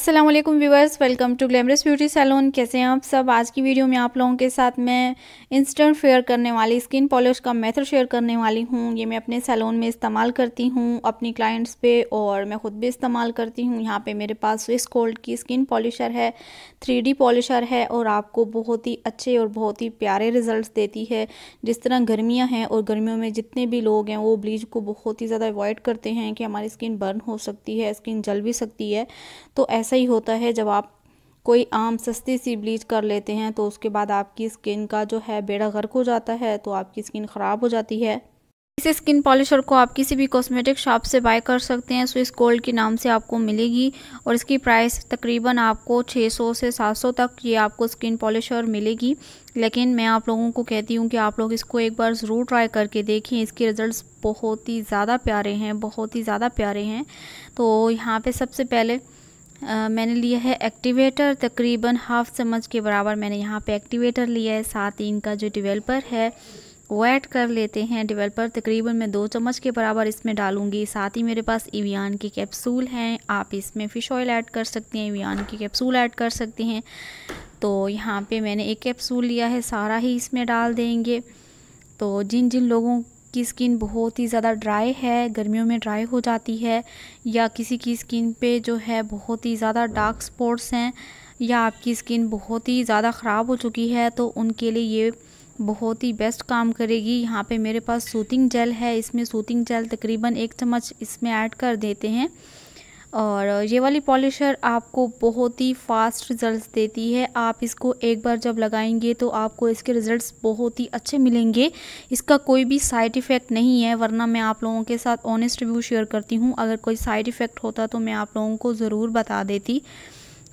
अस्सलामुअलैकुम viewers, welcome to glamorous beauty salon. कैसे हैं आप सब? आज की वीडियो में आप लोगों के साथ मैं इंस्टेंट फेयर करने वाली स्किन पॉलिश का मेथड शेयर करने वाली हूं। ये मैं अपने सैलून में इस्तेमाल करती हूं, अपनी क्लाइंट्स पे, और मैं ख़ुद भी इस्तेमाल करती हूं। यहाँ पे मेरे पास स्विस गोल्ड की स्किन पॉलिशर है, 3D पॉलिशर है, और आपको बहुत ही अच्छे और बहुत ही प्यारे रिजल्ट देती है। जिस तरह गर्मियाँ हैं और गर्मियों में जितने भी लोग हैं वो ब्लीच को बहुत ही ज़्यादा अवॉइड करते हैं कि हमारी स्किन बर्न हो सकती है, स्किन जल भी सकती है। तो ऐसा ही होता है जब आप कोई आम सस्ती सी ब्लीच कर लेते हैं तो उसके बाद आपकी स्किन का जो है बेड़ा गर्क हो जाता है, तो आपकी स्किन ख़राब हो जाती है। इस स्किन पॉलिशर को आप किसी भी कॉस्मेटिक शॉप से बाय कर सकते हैं, स्विस गोल्ड के नाम से आपको मिलेगी, और इसकी प्राइस तकरीबन आपको 600 से 700 तक ये आपको स्किन पॉलिशर मिलेगी। लेकिन मैं आप लोगों को कहती हूँ कि आप लोग इसको एक बार ज़रूर ट्राई करके देखें। इसके रिज़ल्ट बहुत ही ज़्यादा प्यारे हैं, बहुत ही ज़्यादा प्यारे हैं। तो यहाँ पर सबसे पहले मैंने लिया है एक्टिवेटर, तकरीबन हाफ चम्मच के बराबर मैंने यहाँ पे एक्टिवेटर लिया है। साथ ही इनका जो डिवेलपर है वो ऐड कर लेते हैं। डिवेलपर तकरीबन मैं 2 चम्मच के बराबर इसमें डालूंगी। साथ ही मेरे पास एवियन के कैप्सूल हैं, आप इसमें फ़िश ऑयल ऐड कर सकते हैं, एवियन के कैप्सूल ऐड कर सकते हैं। तो यहाँ पर मैंने एक कैप्सूल लिया है, सारा ही इसमें डाल देंगे। तो जिन जिन लोगों की स्किन बहुत ही ज़्यादा ड्राई है, गर्मियों में ड्राई हो जाती है, या किसी की स्किन पे जो है बहुत ही ज़्यादा डार्क स्पॉट्स हैं, या आपकी स्किन बहुत ही ज़्यादा ख़राब हो चुकी है, तो उनके लिए ये बहुत ही बेस्ट काम करेगी। यहाँ पे मेरे पास सूथिंग जेल है, इसमें सूथिंग जेल तकरीबन 1 चम्मच इसमें ऐड कर देते हैं। और ये वाली पॉलिशर आपको बहुत ही फास्ट रिज़ल्ट्स देती है। आप इसको एक बार जब लगाएंगे तो आपको इसके रिज़ल्ट्स बहुत ही अच्छे मिलेंगे। इसका कोई भी साइड इफ़ेक्ट नहीं है, वरना मैं आप लोगों के साथ ऑनेस्ट रिव्यू शेयर करती हूँ। अगर कोई साइड इफ़ेक्ट होता तो मैं आप लोगों को ज़रूर बता देती।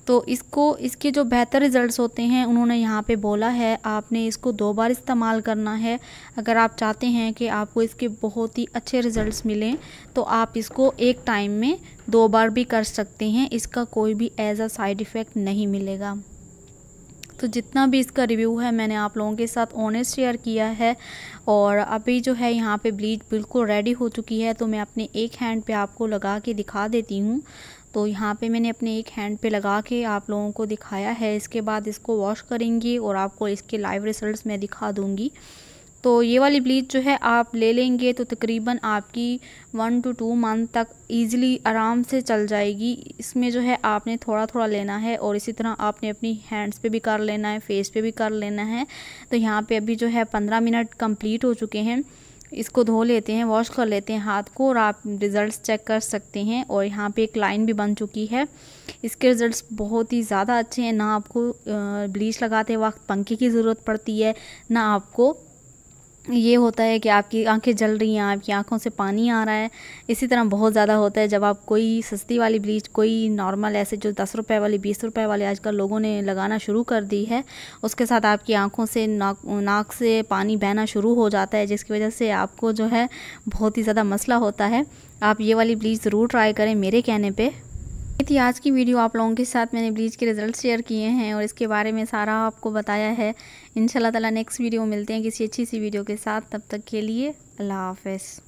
तो इसको इसके जो बेहतर रिज़ल्ट्स होते हैं उन्होंने यहाँ पे बोला है आपने इसको 2 बार इस्तेमाल करना है। अगर आप चाहते हैं कि आपको इसके बहुत ही अच्छे रिज़ल्ट्स मिलें तो आप इसको एक टाइम में 2 बार भी कर सकते हैं। इसका कोई भी ऐसा साइड इफ़ेक्ट नहीं मिलेगा। तो जितना भी इसका रिव्यू है मैंने आप लोगों के साथ ऑनेस्ट शेयर किया है। और अभी जो है यहाँ पे ब्लीच बिल्कुल रेडी हो चुकी है, तो मैं अपने एक हैंड पे आपको लगा के दिखा देती हूँ। तो यहाँ पे मैंने अपने एक हैंड पे लगा के आप लोगों को दिखाया है। इसके बाद इसको वॉश करेंगी और आपको इसके लाइव रिज़ल्ट मैं दिखा दूँगी। तो ये वाली ब्लीच जो है आप ले लेंगे तो तकरीबन आपकी 1 से 2 मंथ तक ईज़िली आराम से चल जाएगी। इसमें जो है आपने थोड़ा थोड़ा लेना है, और इसी तरह आपने अपनी हैंड्स पे भी कर लेना है, फेस पे भी कर लेना है। तो यहाँ पे अभी जो है 15 मिनट कंप्लीट हो चुके हैं। इसको धो लेते हैं, वॉश कर लेते हैं हाथ को, और आप रिज़ल्ट्स चेक कर सकते हैं। और यहाँ पे एक लाइन भी बन चुकी है। इसके रिज़ल्ट्स बहुत ही ज़्यादा अच्छे हैं। ना आपको ब्लीच लगाते वक्त पंखे की ज़रूरत पड़ती है, ना आपको ये होता है कि आपकी आंखें जल रही हैं, आपकी आंखों से पानी आ रहा है। इसी तरह बहुत ज़्यादा होता है जब आप कोई सस्ती वाली ब्लीच, कोई नॉर्मल ऐसे जो 10 रुपए वाली, 20 रुपए वाले आजकल लोगों ने लगाना शुरू कर दी है, उसके साथ आपकी आंखों से, नाक से पानी बहना शुरू हो जाता है, जिसकी वजह से आपको जो है बहुत ही ज़्यादा मसला होता है। आप ये वाली ब्लीच ज़रूर ट्राई करें मेरे कहने पर। थी आज की वीडियो, आप लोगों के साथ मैंने ब्लीच के रिज़ल्ट शेयर किए हैं और इसके बारे में सारा आपको बताया है। इंशाल्लाह ताला नेक्स्ट वीडियो मिलते हैं किसी अच्छी सी वीडियो के साथ। तब तक के लिए अल्लाह हाफ़िज़।